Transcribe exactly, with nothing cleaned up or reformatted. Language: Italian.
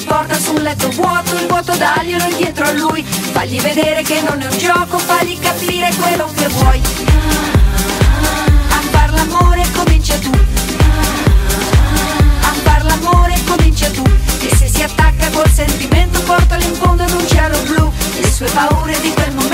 Lui porta su un letto vuoto il vuoto d'aglio dietro a lui. Fagli vedere che non è un gioco, fagli capire quello che vuoi. A far l'amore comincia tu. A far l'amore comincia tu. E se si attacca col sentimento portalo in fondo ad un cielo blu. Le sue paure di quel momento